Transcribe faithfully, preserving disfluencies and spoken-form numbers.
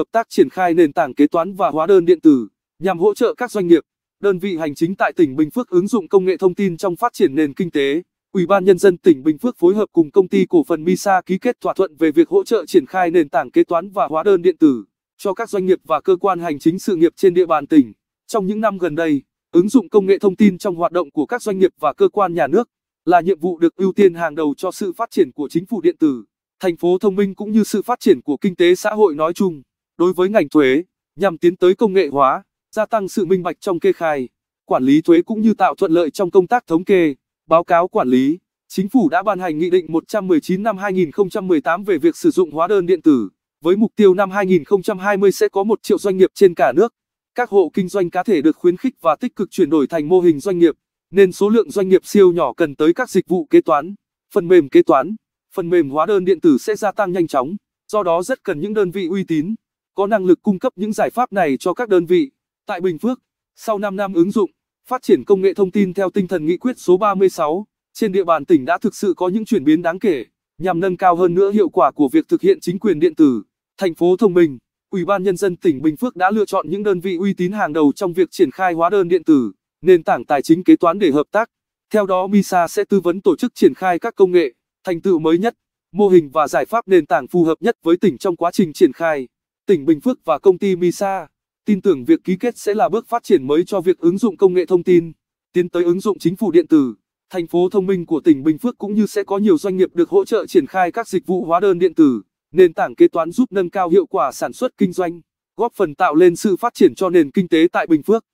hợp tác triển khai nền tảng kế toán và hóa đơn điện tử nhằm hỗ trợ các doanh nghiệp, đơn vị hành chính tại tỉnh Bình Phước ứng dụng công nghệ thông tin trong phát triển nền kinh tế. Ủy ban Nhân dân tỉnh Bình Phước phối hợp cùng công ty cổ phần MISA ký kết thỏa thuận về việc hỗ trợ triển khai nền tảng kế toán và hóa đơn điện tử cho các doanh nghiệp và cơ quan hành chính sự nghiệp trên địa bàn tỉnh. Trong những năm gần đây, ứng dụng công nghệ thông tin trong hoạt động của các doanh nghiệp và cơ quan nhà nước là nhiệm vụ được ưu tiên hàng đầu cho sự phát triển của chính phủ điện tử, thành phố thông minh cũng như sự phát triển của kinh tế xã hội nói chung. Đối với ngành thuế, nhằm tiến tới công nghệ hóa, gia tăng sự minh bạch trong kê khai, quản lý thuế cũng như tạo thuận lợi trong công tác thống kê, báo cáo quản lý, Chính phủ đã ban hành Nghị định một trăm mười chín năm hai nghìn không trăm mười tám về việc sử dụng hóa đơn điện tử, với mục tiêu năm hai nghìn không trăm hai mươi sẽ có một triệu doanh nghiệp trên cả nước. Các hộ kinh doanh cá thể được khuyến khích và tích cực chuyển đổi thành mô hình doanh nghiệp, nên số lượng doanh nghiệp siêu nhỏ cần tới các dịch vụ kế toán, phần mềm kế toán, phần mềm hóa đơn điện tử sẽ gia tăng nhanh chóng, do đó rất cần những đơn vị uy tín, có năng lực cung cấp những giải pháp này cho các đơn vị. Tại Bình Phước, sau năm năm ứng dụng, phát triển công nghệ thông tin theo tinh thần nghị quyết số ba mươi sáu, trên địa bàn tỉnh đã thực sự có những chuyển biến đáng kể, nhằm nâng cao hơn nữa hiệu quả của việc thực hiện chính quyền điện tử, thành phố thông minh. Ủy ban Nhân dân tỉnh Bình Phước đã lựa chọn những đơn vị uy tín hàng đầu trong việc triển khai hóa đơn điện tử, nền tảng tài chính kế toán để hợp tác. Theo đó, MISA sẽ tư vấn tổ chức triển khai các công nghệ, thành tựu mới nhất, mô hình và giải pháp nền tảng phù hợp nhất với tỉnh trong quá trình triển khai. Tỉnh Bình Phước và công ty MISA tin tưởng việc ký kết sẽ là bước phát triển mới cho việc ứng dụng công nghệ thông tin, tiến tới ứng dụng chính phủ điện tử, thành phố thông minh của tỉnh Bình Phước cũng như sẽ có nhiều doanh nghiệp được hỗ trợ triển khai các dịch vụ hóa đơn điện tử, nền tảng kế toán giúp nâng cao hiệu quả sản xuất kinh doanh, góp phần tạo lên sự phát triển cho nền kinh tế tại Bình Phước.